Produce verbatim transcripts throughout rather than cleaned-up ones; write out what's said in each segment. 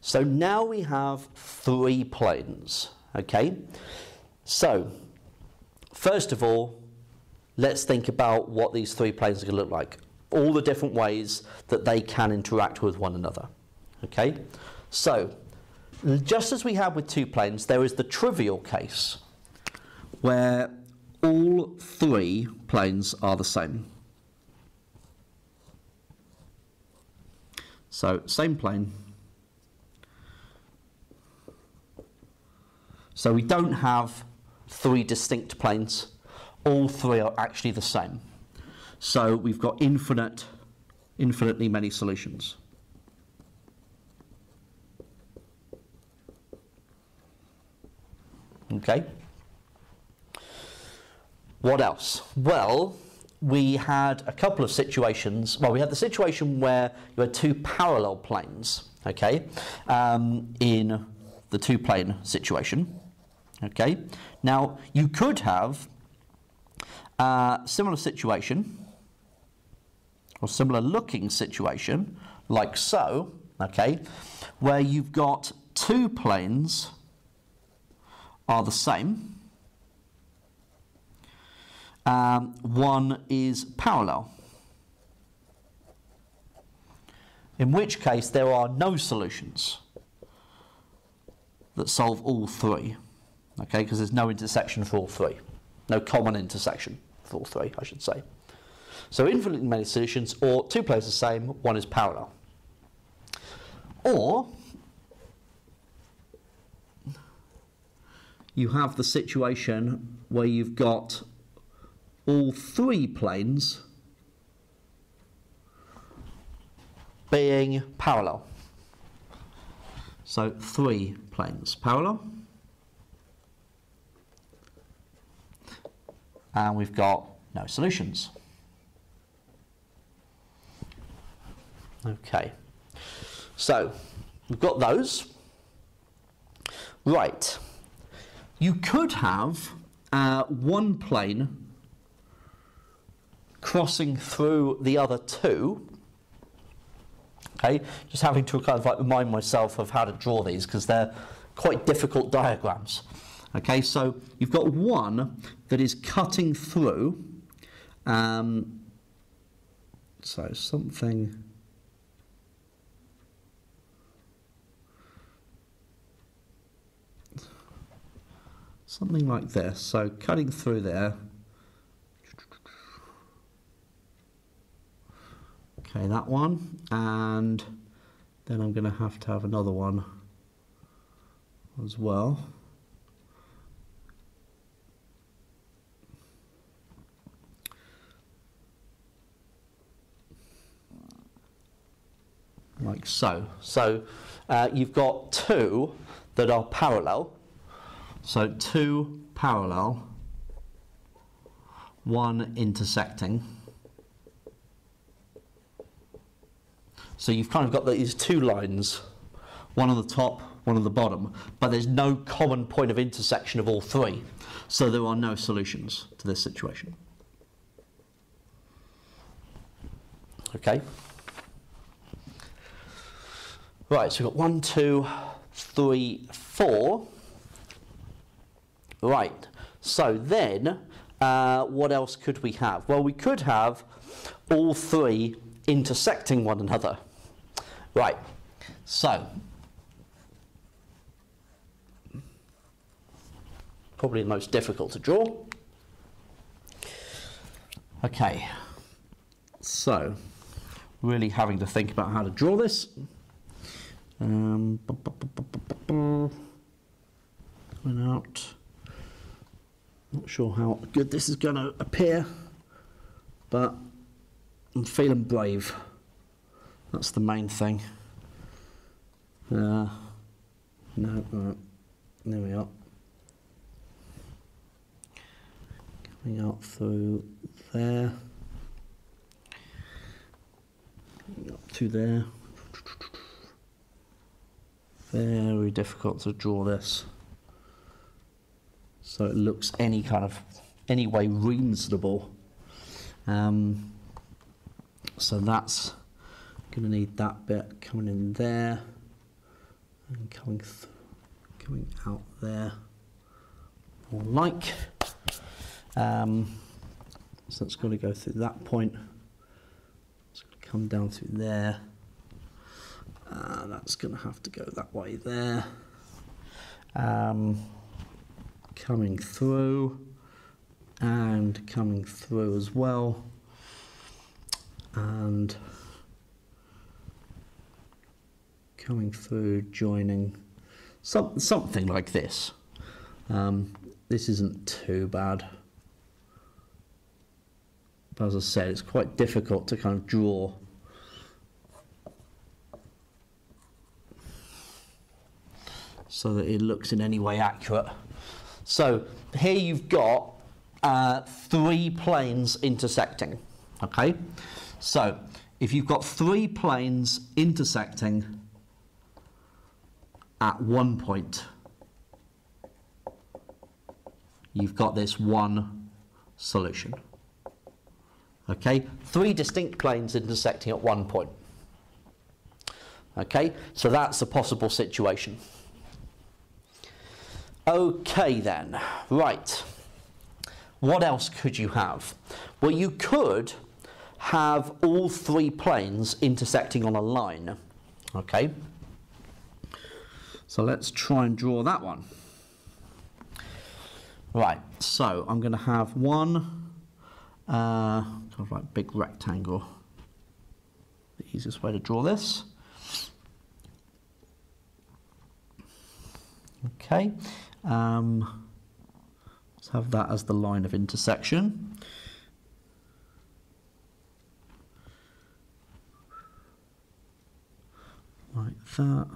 So now we have three planes, okay? So, first of all, let's think about what these three planes are going to look like. All the different ways that they can interact with one another, okay? So, just as we have with two planes, there is the trivial case where all three planes are the same. So, same plane. So we don't have three distinct planes. All three are actually the same. So we've got infinite, infinitely many solutions. Okay. What else? Well, we had a couple of situations. Well, we had the situation where you had two parallel planes, okay, um, in the two-plane situation. Okay. Now, you could have a similar situation or similar-looking situation, like so, okay, where you've got two planes are the same. Um, one is parallel, in which case there are no solutions that solve all three, okay, because there's no intersection for all three, no common intersection for all three, I should say. So infinitely many solutions, or two planes the same, one is parallel. Or you have the situation where you've got all three planes being parallel. So three planes parallel. And we've got no solutions. Okay. So we've got those. Right. You could have uh, one plane crossing through the other two, okay, just having to kind of like remind myself of how to draw these because they're quite difficult diagrams, okay, so you've got one that is cutting through, um, so something, something like this, so cutting through there. Okay, that one, and then I'm going to have to have another one as well. Like so. So uh, you've got two that are parallel. So two parallel, one intersecting. So you've kind of got these two lines, one on the top, one on the bottom, but there's no common point of intersection of all three. So there are no solutions to this situation. Okay. Right, so we've got one, two, three, four. Right, so then uh, what else could we have? Well, we could have all three intersecting one another. Right, so probably the most difficult to draw. Okay, so really having to think about how to draw this. Um, coming out. Not sure how good this is going to appear, but I'm feeling brave. That's the main thing. Uh, no, right. There we are. Coming out through there. Coming up to there. Very difficult to draw this. So it looks any kind of, any way reasonable. Um, So that's going to need that bit coming in there, and coming through, coming out there, more like. Um, so it's going to go through that point. It's going to come down through there. Uh, that's going to have to go that way there. Um, coming through and coming through as well. And coming through, joining, some, something like this. Um, this isn't too bad. But as I said, it's quite difficult to kind of draw. So that it looks in any way accurate. So here you've got uh, three planes intersecting, okay? So if you've got three planes intersecting at one point, you've got this one solution, okay? Three distinct planes intersecting at one point, okay? So that's a possible situation. Okay then, right, what else could you have? Well, you could have all three planes intersecting on a line, okay? So let's try and draw that one. Right, so I'm going to have one uh, kind of like big rectangle, the easiest way to draw this. Okay. Um, let's have that as the line of intersection. Like that.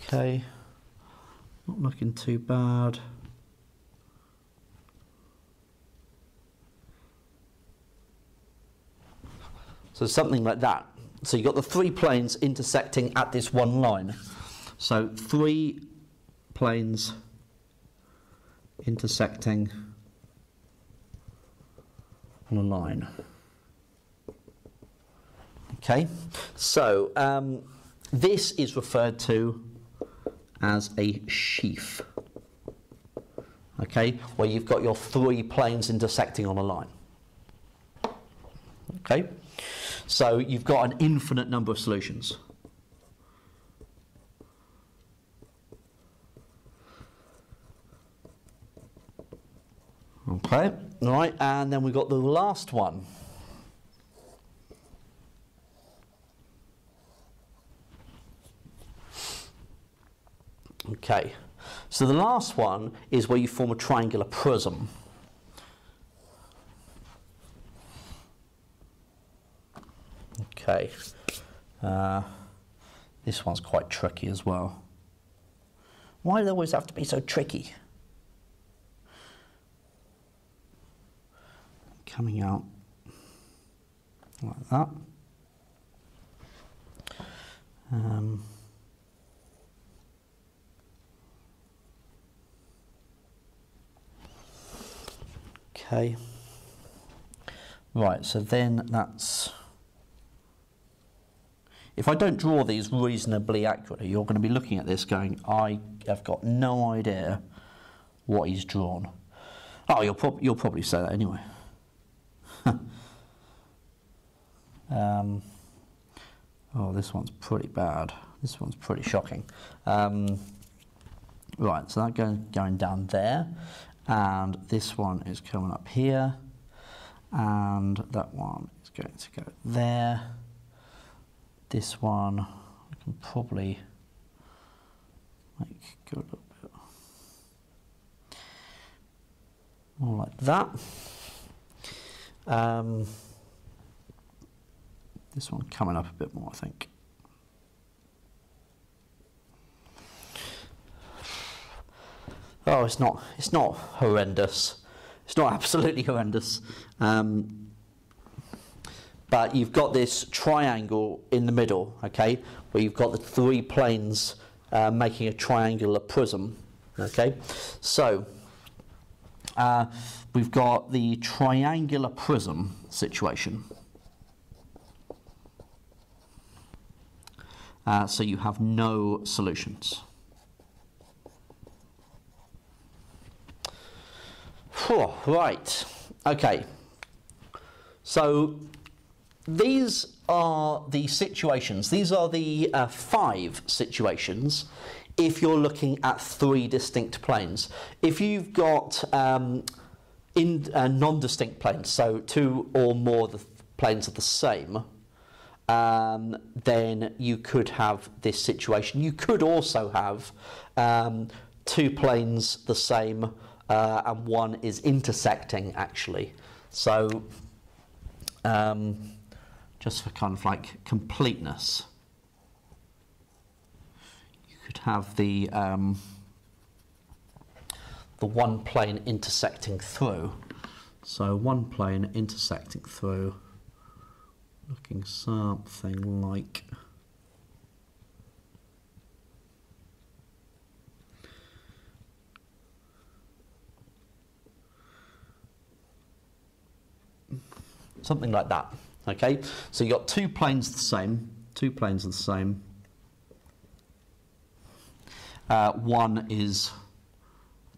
Okay, not looking too bad. So something like that. So you've got the three planes intersecting at this one line. So three planes intersecting on a line. Okay, so um, this is referred to as a sheaf. Okay, where you've got your three planes intersecting on a line. Okay. So you've got an infinite number of solutions. Okay, all right, and then we've got the last one. Okay, so the last one is where you form a triangular prism. Okay, uh, this one's quite tricky as well. Why do they always have to be so tricky? Coming out like that. Um, okay. Right, so then that's... If I don't draw these reasonably accurately, you're going to be looking at this going, I have got no idea what he's drawn. Oh, you'll, prob you'll probably say that anyway. um, oh, this one's pretty bad. This one's pretty shocking. Um, right, so that's going, going down there. And this one is coming up here. And that one is going to go there. This one, I can probably make go a little bit more like that. Um, this one coming up a bit more, I think. Oh, it's not, it's not horrendous. It's not absolutely horrendous. Um, But you've got this triangle in the middle, okay, where you've got the three planes uh, making a triangular prism, okay. So uh, we've got the triangular prism situation. Uh, so you have no solutions. Whew, right, okay. So these are the situations. These are the uh, five situations if you're looking at three distinct planes. If you've got um, in uh, non-distinct planes, so two or more of the planes are the same, um, then you could have this situation. You could also have um, two planes the same uh, and one is intersecting, actually. So um, just for kind of like completeness, you could have the um, the one plane intersecting through. So one plane intersecting through, looking something like something like that. Okay, so you've got two planes the same, two planes are the same. Uh, one is,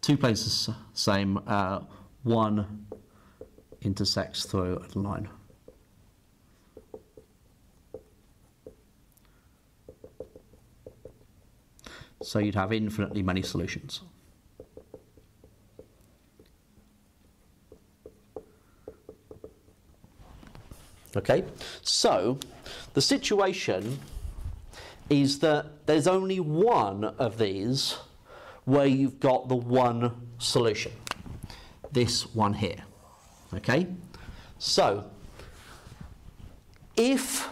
two planes the same, uh, one intersects through a line. So you'd have infinitely many solutions. Okay, so the situation is that there's only one of these where you've got the one solution, this one here. Okay, so if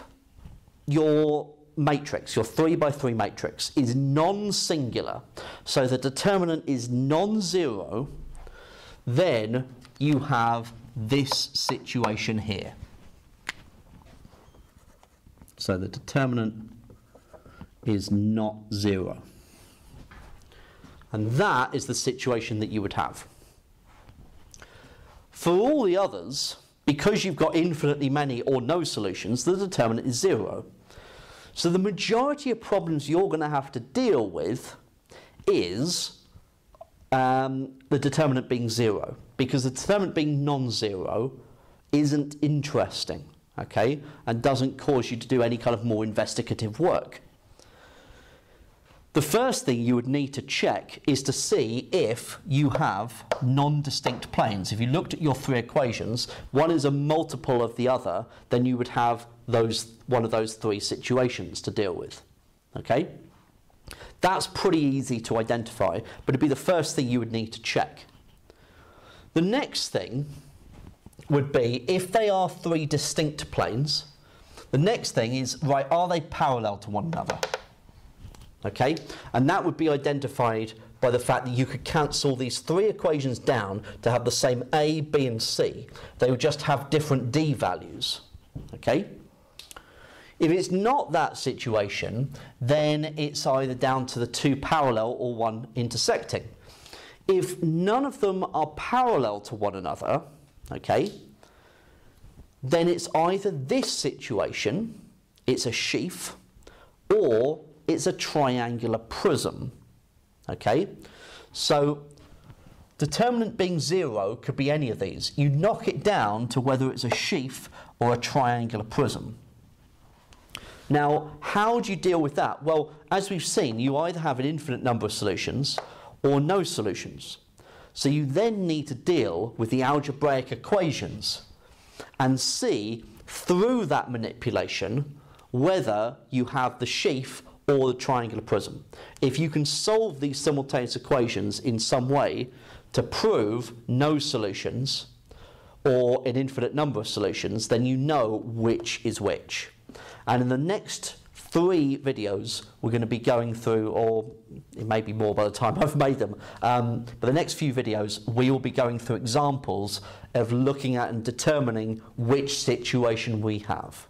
your matrix, your three by three matrix, is non-singular, so the determinant is non-zero, then you have this situation here. So the determinant is not zero. And that is the situation that you would have. For all the others, because you've got infinitely many or no solutions, the determinant is zero. So the majority of problems you're going to have to deal with is um, the determinant being zero, because the determinant being non-zero isn't interesting. Okay, and doesn't cause you to do any kind of more investigative work. The first thing you would need to check is to see if you have non-distinct planes. If you looked at your three equations, one is a multiple of the other, then you would have those, one of those three situations to deal with. Okay, that's pretty easy to identify, but it'd be the first thing you would need to check. The next thing would be, if they are three distinct planes, the next thing is, right, are they parallel to one another? Okay, and that would be identified by the fact that you could cancel these three equations down to have the same A, B and C. They would just have different D values. Okay, if it's not that situation, then it's either down to the two parallel or one intersecting. If none of them are parallel to one another, okay, then it's either this situation, it's a sheaf, or it's a triangular prism. Okay, so determinant being zero could be any of these. You knock it down to whether it's a sheaf or a triangular prism. Now, how do you deal with that? Well, as we've seen, you either have an infinite number of solutions or no solutions. So you then need to deal with the algebraic equations and see through that manipulation whether you have the sheaf or the triangular prism. If you can solve these simultaneous equations in some way to prove no solutions or an infinite number of solutions, then you know which is which. And in the next three videos we're going to be going through, or it may be more by the time I've made them, um, but the next few videos we will be going through examples of looking at and determining which situation we have.